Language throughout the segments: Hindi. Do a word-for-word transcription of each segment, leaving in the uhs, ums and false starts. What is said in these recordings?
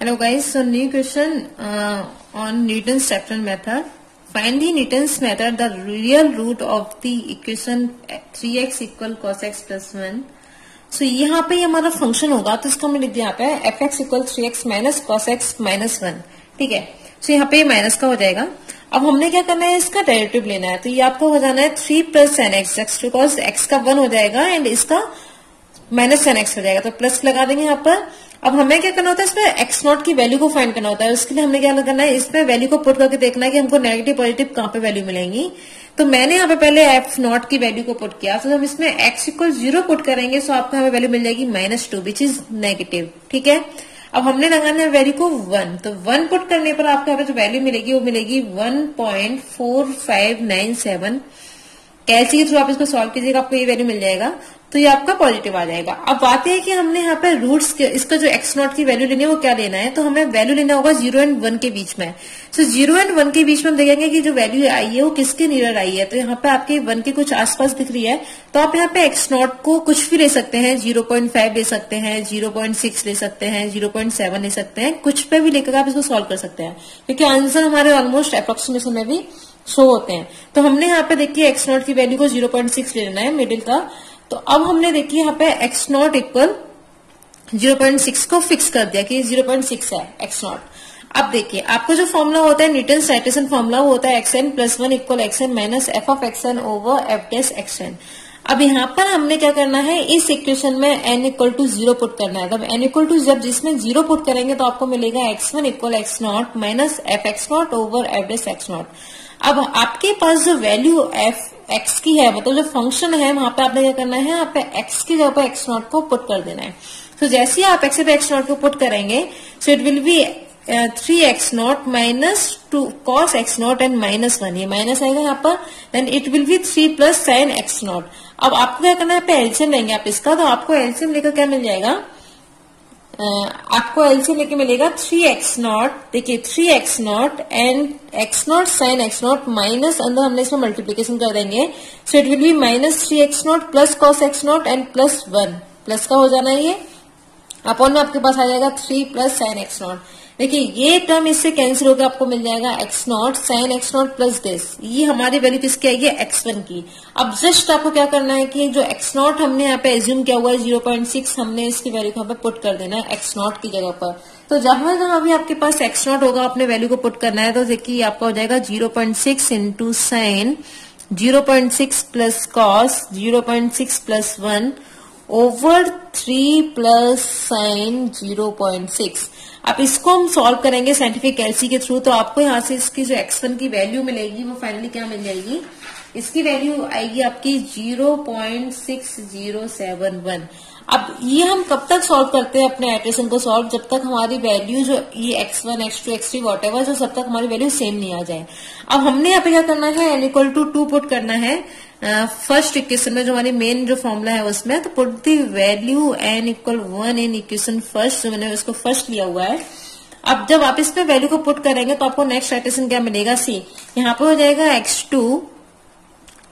Hello guys, so new question uh, on Newton's second method. Find the Newton's method the real root of the equation three x equal cos x plus one. So यहाँ पे हमारा फंक्शन होगा तो इसको हमें लिख दिया पे F X equal three X minus cos X minus one. ठीक है, सो यहाँ पे माइनस का हो जाएगा. अब हमने क्या करना है, इसका डेरिवेटिव लेना है. तो ये आपको हो जाना है three plus ten X X two cos X का वन हो जाएगा एंड इसका माइनस टेन एक्स हो जाएगा. तो प्लस लगा देंगे यहाँ पर. अब हमें क्या करना होता है, इसमें एक्स नॉट की वैल्यू को फाइंड करना होता है. उसके लिए हमने क्या करना है, इसमें वैल्यू को पुट करके देखना है कि हमको नेगेटिव पॉजिटिव कहाँ पे वैल्यू मिलेंगी. तो मैंने यहाँ पे पहले एफ नॉट की वैल्यू को पुट किया. तो हम इसमें एक्स इक्वल जीरो पुट करेंगे सो आपको हमें वैल्यू मिल जाएगी minus two which is negative. ठीक है, अब हमने लगाना है वैल्यू को वन. तो वन पुट करने पर आपको यहाँ पे जो वैल्यू मिलेगी वो मिलेगी one point four five nine seven. कैसे के थ्रू आप इसको सॉल्व कीजिएगा आपको ये वैल्यू मिल जाएगा. तो ये आपका पॉजिटिव आ जाएगा. अब बात है कि हमने यहाँ पे रूट्स के इसका जो एक्स नॉट की वैल्यू लेनी है वो क्या लेना है. तो हमें वैल्यू लेना होगा जीरो एंड वन के बीच में. सो जीरो एंड वन के बीच में हम देखेंगे कि जो वैल्यू आई है वो किसके नियर आई है. तो यहाँ पे आपके वन के कुछ आसपास दिख रही है. तो आप यहाँ पे एक्स नॉट को कुछ भी ले सकते हैं, जीरो पॉइंट फाइव ले सकते हैं, जीरो पॉइंट सिक्स ले सकते हैं, जीरो पॉइंट सेवन ले सकते हैं, कुछ पे भी लेकर आप इसको सॉल्व कर सकते हैं क्योंकि आंसर हमारे ऑलमोस्ट अप्रोक्सीमेशन में भी शो होते हैं. तो हमने यहाँ पे देखिए एक्स नॉट की वैल्यू को जीरो पॉइंट सिक्स लेना है मिडिल का. तो अब हमने देखिए यहाँ पे X naught equal zero point six को फिक्स कर दिया कि जीरो पॉइंट सिक्स है एक्स नॉट. अब देखिए आपको जो फॉर्मुला होता है न्यूटन साइटेशन फॉर्मुला वो होता है X N plus one equal X N minus F of X N over F dash X N. अब यहाँ पर हमने क्या करना है, इस इक्वेशन में N equal to zero put करना है. तब एन इक्वल टू जब जिसमें जीरो पुट करेंगे तो आपको मिलेगा X one equal X naught minus F X naught over F dash X naught. अब आपके पास जो वैल्यू एफ एक्स की है मतलब जो फंक्शन है वहां पे आपने क्या करना है, यहाँ पे एक्स की जगह पर एक्स नॉट को पुट कर देना है. तो so, जैसे ही आप एक्स पे एक्स नॉट को पुट करेंगे so it will be three X naught minus two cos X naught and minus one. ये माइनस आएगा यहाँ पर. Then it will be three plus sine X naught. अब आपको क्या करना है, पे एलसीएम लेंगे आप इसका. तो आपको एलसीएम लेकर क्या मिल जाएगा, Uh, आपको एलसीएम लेके मिलेगा थ्री एक्स नॉट. देखिए three X naught and X naught sine X naught minus अंदर हमने इसमें मल्टीप्लीकेशन कर देंगे. So it will be minus three X naught plus cos X naught and plus one. Plus का हो जाना है ये अपॉन में आपके पास आ जाएगा three plus sine X naught. देखिए ये टर्म इससे कैंसिल होकर आपको मिल जाएगा X naught sine X naught plus this. ये हमारी वैल्यू किसकी आएगी, एक्स वन की. अब जस्ट आपको क्या करना है कि जो एक्स नॉट हमने यहाँ पे एज्यूम किया हुआ है जीरो पॉइंट सिक्स हमने इसकी वैल्यू को यहाँ पे पुट कर देना है एक्स नॉट की जगह पर. तो जहां जहां भी आपके पास एक्स नॉट होगा आपने वैल्यू को पुट करना है. तो देखिए आपका हो जाएगा zero point six into sine zero point six plus cos zero point six plus one over three plus sine zero point six. अब इसको हम सॉल्व करेंगे साइंटिफिक एलसी के थ्रू. तो आपको यहाँ से इसकी जो एक्स वन की वैल्यू मिलेगी वो फाइनली क्या मिल जाएगी, इसकी वैल्यू आएगी आपकी zero point six zero seven one. अब ये हम कब तक सॉल्व करते हैं अपने इटरेशन को सॉल्व, जब तक हमारी वैल्यू जो ये X one, X two, X three whatever जो सब तक हमारी वैल्यू सेम नहीं आ जाए. अब हमने यहाँ पे क्या करना है, N equal to two put करना है फर्स्ट uh, इक्वेशन में जो हमारी मेन जो फॉर्मुला है उसमें. तो put the value N equal one in equation first, जो मैंने उसको फर्स्ट लिया हुआ है. अब जब आप इसमें वैल्यू को पुट करेंगे तो आपको नेक्स्ट इटरेशन क्या मिलेगा, सी यहाँ पे हो जाएगा X two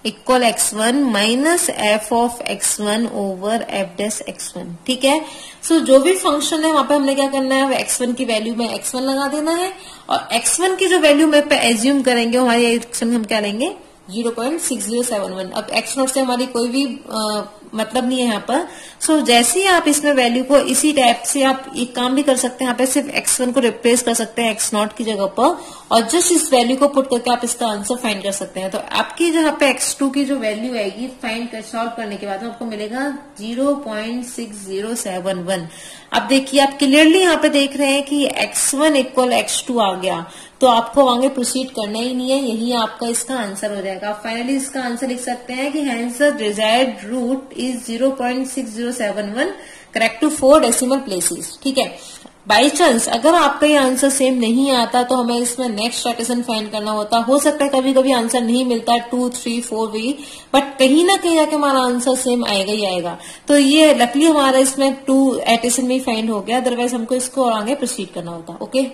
equal X one minus F of X one over F dash X one. ठीक है, सो so, जो भी फंक्शन है वहां पे हमने क्या करना है, एक्स वन की वैल्यू में एक्स वन लगा देना है और एक्स वन की जो वैल्यू में पे एज्यूम करेंगे हमारे एक्शन हम क्या लेंगे zero point six zero seven one. अब एक्स नॉट से हमारी कोई भी आ, मतलब नहीं है यहाँ पर. सो so, जैसे ही आप इसमें वैल्यू को इसी टाइप से आप एक काम भी कर सकते हैं, यहाँ पे सिर्फ एक्स वन को रिप्लेस कर सकते हैं एक्स नॉट की जगह पर और जस्ट इस वैल्यू को पुट करके आप इसका आंसर फाइंड कर सकते हैं. तो आपकी यहाँ पे एक्स टू की जो वैल्यू आएगी फाइंड कर सॉल्व करने के बाद आपको मिलेगा zero point six zero seven one. अब देखिए आप क्लियरली यहाँ पे देख रहे हैं कि X one equal X two आ गया. तो आपको आगे प्रोसीड करना ही नहीं है, यही आपका इसका आंसर हो जाएगा. आप फाइनली इसका आंसर लिख सकते हैं कि hence the desired root is zero point six zero seven one correct to four decimal places. ठीक है, बाई चांस अगर आपका ये आंसर सेम नहीं आता तो हमें इसमें नेक्स्ट इटरेशन फाइंड करना होता. हो सकता है कभी कभी आंसर नहीं मिलता टू थ्री फोर भी, बट कहीं ना कहीं आके हमारा आंसर सेम आएगा ही आएगा. तो ये लकली हमारा इसमें टू इटरेशन में फाइंड हो गया, अदरवाइज हमको इसको और आगे प्रोसीड करना होता. ओके.